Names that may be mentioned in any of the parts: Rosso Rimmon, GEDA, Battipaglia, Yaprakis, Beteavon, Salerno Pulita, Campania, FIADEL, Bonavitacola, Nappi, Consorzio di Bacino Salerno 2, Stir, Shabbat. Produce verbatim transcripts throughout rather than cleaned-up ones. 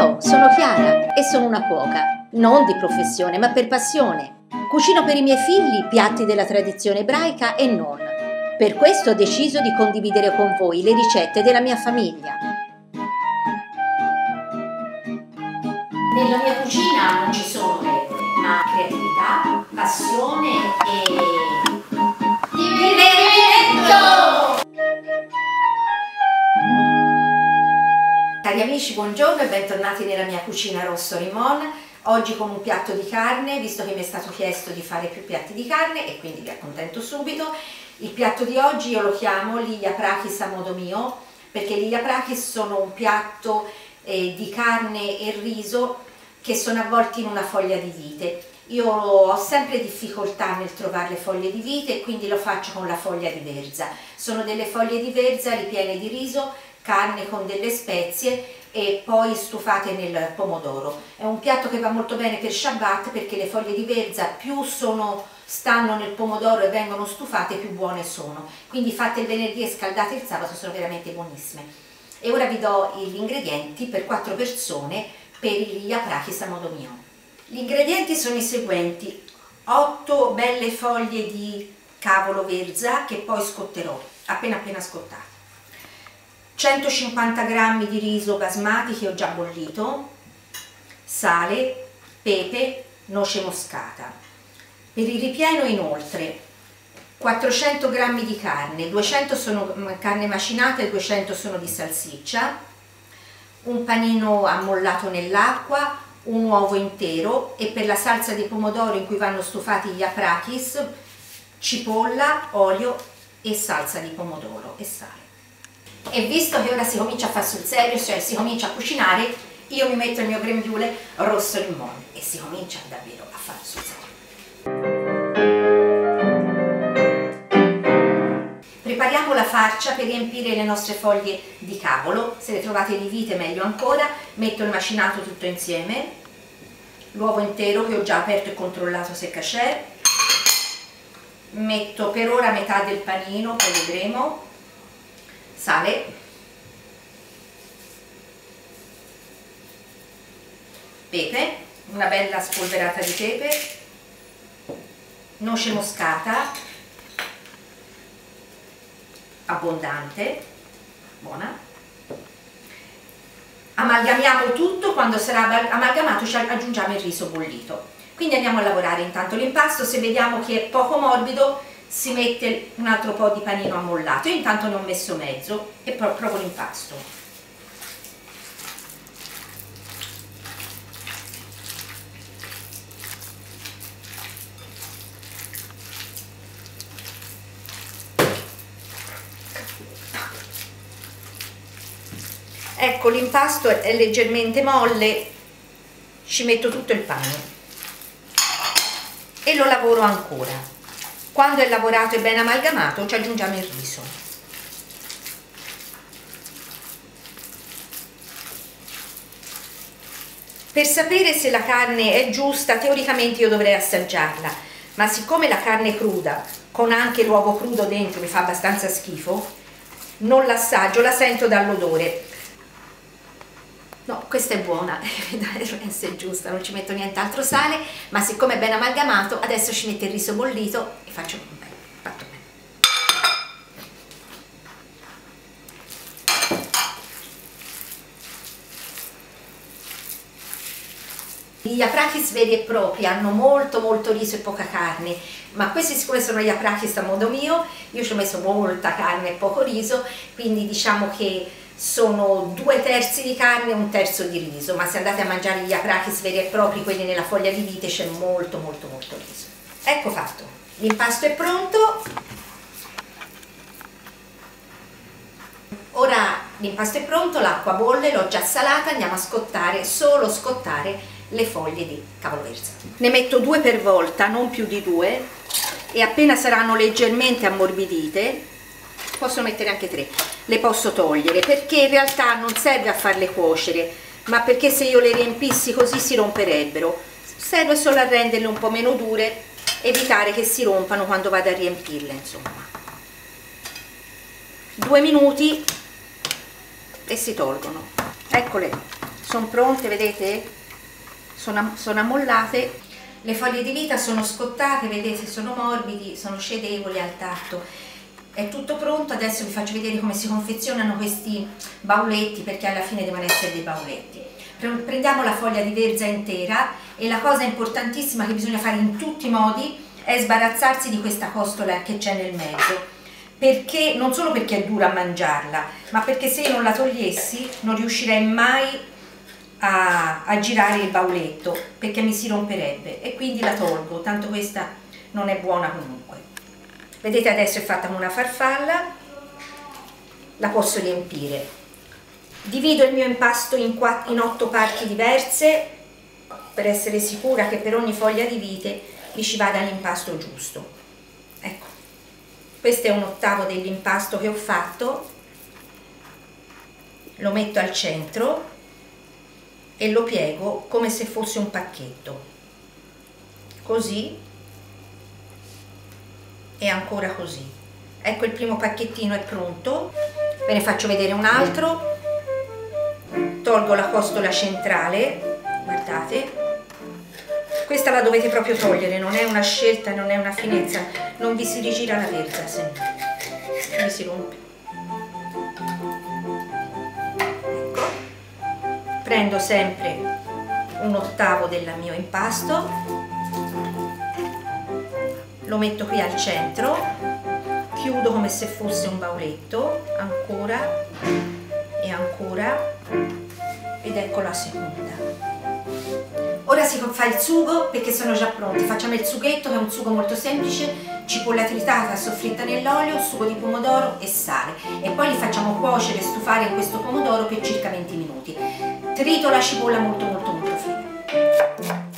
Ciao, sono Chiara e sono una cuoca, non di professione ma per passione. Cucino per i miei figli piatti della tradizione ebraica e non. Per questo ho deciso di condividere con voi le ricette della mia famiglia. Nella mia cucina non ci sono regole, ma creatività, passione e... divertimento! Cari amici, buongiorno e bentornati nella mia cucina Rosso Rimmon. Oggi con un piatto di carne, visto che mi è stato chiesto di fare più piatti di carne e quindi vi accontento subito. Il piatto di oggi io lo chiamo gli Yaprakis a modo mio, perché gli Yaprakis sono un piatto eh, di carne e riso che sono avvolti in una foglia di vite. Io ho sempre difficoltà nel trovare le foglie di vite e quindi lo faccio con la foglia di verza. Sono delle foglie di verza ripiene di riso, carne con delle spezie e poi stufate nel pomodoro. È un piatto che va molto bene per Shabbat perché le foglie di verza più sono, stanno nel pomodoro e vengono stufate più buone sono. Quindi fatte il venerdì e scaldate il sabato sono veramente buonissime. E ora vi do gli ingredienti per quattro persone per gli Yaprakis a modo mio. Gli ingredienti sono i seguenti: otto belle foglie di cavolo verza che poi scotterò, appena appena scottate, centocinquanta grammi di riso basmati che ho già bollito, sale, pepe, noce moscata. Per il ripieno inoltre quattrocento grammi di carne, duecento sono carne macinata e duecento sono di salsiccia, un panino ammollato nell'acqua, un uovo intero e per la salsa di pomodoro in cui vanno stufati gli Yaprakis, cipolla, olio e salsa di pomodoro e sale. E visto che ora si comincia a fare sul serio, cioè si comincia a cucinare, io mi metto il mio grembiule Rosso Rimmon e si comincia davvero a fare sul serio. Prepariamo la farcia per riempire le nostre foglie di cavolo, se le trovate di vite meglio ancora. Metto il macinato tutto insieme, l'uovo intero che ho già aperto e controllato se c'è, metto per ora metà del panino, poi vedremo, sale, pepe, una bella spolverata di pepe, noce moscata, abbondante, buona. Amalgamiamo tutto, quando sarà amalgamato ci aggiungiamo il riso bollito. Quindi andiamo a lavorare intanto l'impasto, se vediamo che è poco morbido si mette un altro po' di panino ammollato. Io intanto ne ho messo mezzo e poi provo l'impasto. Ecco, l'impasto è leggermente molle, ci metto tutto il pane e lo lavoro ancora. Quando è lavorato e ben amalgamato ci aggiungiamo il riso. Per sapere se la carne è giusta, teoricamente io dovrei assaggiarla, ma siccome la carne è cruda, con anche l'uovo crudo dentro mi fa abbastanza schifo, non l'assaggio, la sento dall'odore. No, questa è buona, è giusta, non ci metto nient'altro sale, ma siccome è ben amalgamato, adesso ci metto il riso bollito e faccio un bel fatto bene. Gli Yaprakis veri e propri hanno molto molto riso e poca carne, ma questi siccome sono gli Yaprakis a modo mio, io ci ho messo molta carne e poco riso, quindi diciamo che sono due terzi di carne e un terzo di riso, ma se andate a mangiare gli Yaprakis veri e propri, quelli nella foglia di vite, c'è molto molto molto riso. Ecco fatto, l'impasto è pronto. Ora l'impasto è pronto, l'acqua bolle, l'ho già salata, andiamo a scottare, solo scottare le foglie di cavolo verza. Ne metto due per volta, non più di due, e appena saranno leggermente ammorbidite, posso mettere anche tre, le posso togliere, perché in realtà non serve a farle cuocere, ma perché se io le riempissi così si romperebbero. Serve solo a renderle un po' meno dure, evitare che si rompano quando vado a riempirle, insomma. Due minuti e si tolgono. Eccole, sono pronte, vedete? Sono, sono ammollate. Le foglie di vita sono scottate, vedete, sono morbidi, sono scedevoli al tatto. È tutto pronto, adesso vi faccio vedere come si confezionano questi bauletti, perché alla fine devono essere dei bauletti. Prendiamo la foglia di verza intera e la cosa importantissima che bisogna fare in tutti i modi è sbarazzarsi di questa costola che c'è nel mezzo, perché non solo perché è dura a mangiarla, ma perché se io non la togliessi non riuscirei mai a, a girare il bauletto, perché mi si romperebbe, e quindi la tolgo, tanto questa non è buona comunque. Vedete, adesso è fatta come una farfalla, la posso riempire. Divido il mio impasto in, quattro, in otto parti diverse, per essere sicura che per ogni foglia di vite mi ci vada l'impasto giusto. Ecco, questo è un ottavo dell'impasto che ho fatto, lo metto al centro e lo piego come se fosse un pacchetto, così. E ancora così. Ecco, il primo pacchettino è pronto, ve ne faccio vedere un altro. Tolgo la costola centrale, guardate, questa la dovete proprio togliere, non è una scelta, non è una finezza, non vi si rigira la verza, se no vi si rompe. Ecco, prendo sempre un ottavo del mio impasto, lo metto qui al centro, chiudo come se fosse un bauletto, ancora e ancora, ed ecco la seconda. Ora si fa il sugo perché sono già pronti. Facciamo il sughetto, che è un sugo molto semplice: cipolla tritata soffritta nell'olio, sugo di pomodoro e sale, e poi li facciamo cuocere e stufare in questo pomodoro per circa venti minuti. Trito la cipolla molto molto molto fine.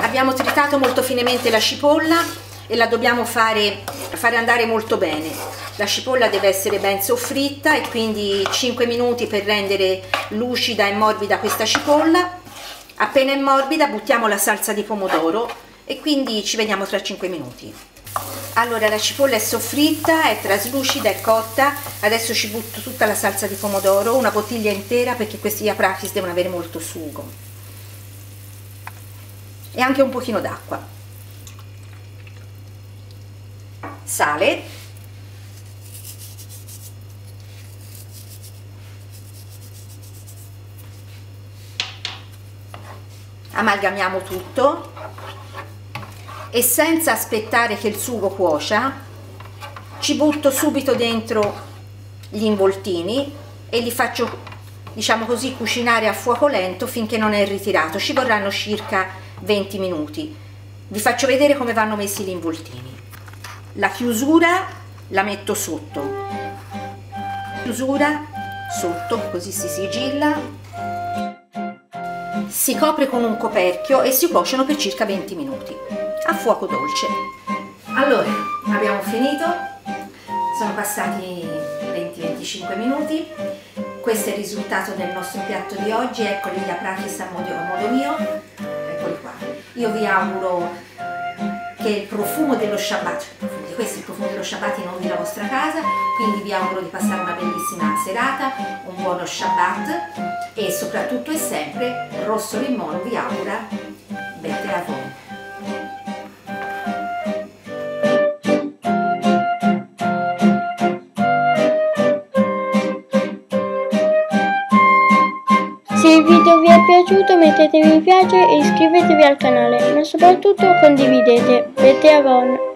Abbiamo tritato molto finemente la cipolla e la dobbiamo fare, fare andare molto bene. La cipolla deve essere ben soffritta, e quindi cinque minuti per rendere lucida e morbida questa cipolla. Appena è morbida buttiamo la salsa di pomodoro, e quindi ci vediamo tra cinque minuti. Allora, la cipolla è soffritta, è traslucida, è cotta. Adesso ci butto tutta la salsa di pomodoro, una bottiglia intera, perché questi Yaprakis devono avere molto sugo, e anche un pochino d'acqua. Sale, amalgamiamo tutto, e senza aspettare che il sugo cuocia ci butto subito dentro gli involtini e li faccio, diciamo così, cucinare a fuoco lento finché non è ritirato. Ci vorranno circa venti minuti. Vi faccio vedere come vanno messi gli involtini. La chiusura la metto sotto, chiusura sotto, così si sigilla, si copre con un coperchio e si cuociono per circa venti minuti a fuoco dolce. Allora, abbiamo finito, sono passati venti venticinque minuti. Questo è il risultato del nostro piatto di oggi. Eccoli gli Yaprakis a modo, a modo mio. Qua. Io vi auguro che il profumo dello Shabbat, cioè di questo il profumo dello Shabbat in ogni la vostra casa, quindi vi auguro di passare una bellissima serata, un buono Shabbat, e soprattutto e sempre Rosso Rimmon vi augura Beteavon. Se il video vi è piaciuto, mettete mi piace e iscrivetevi al canale, ma soprattutto condividete. Beteavon!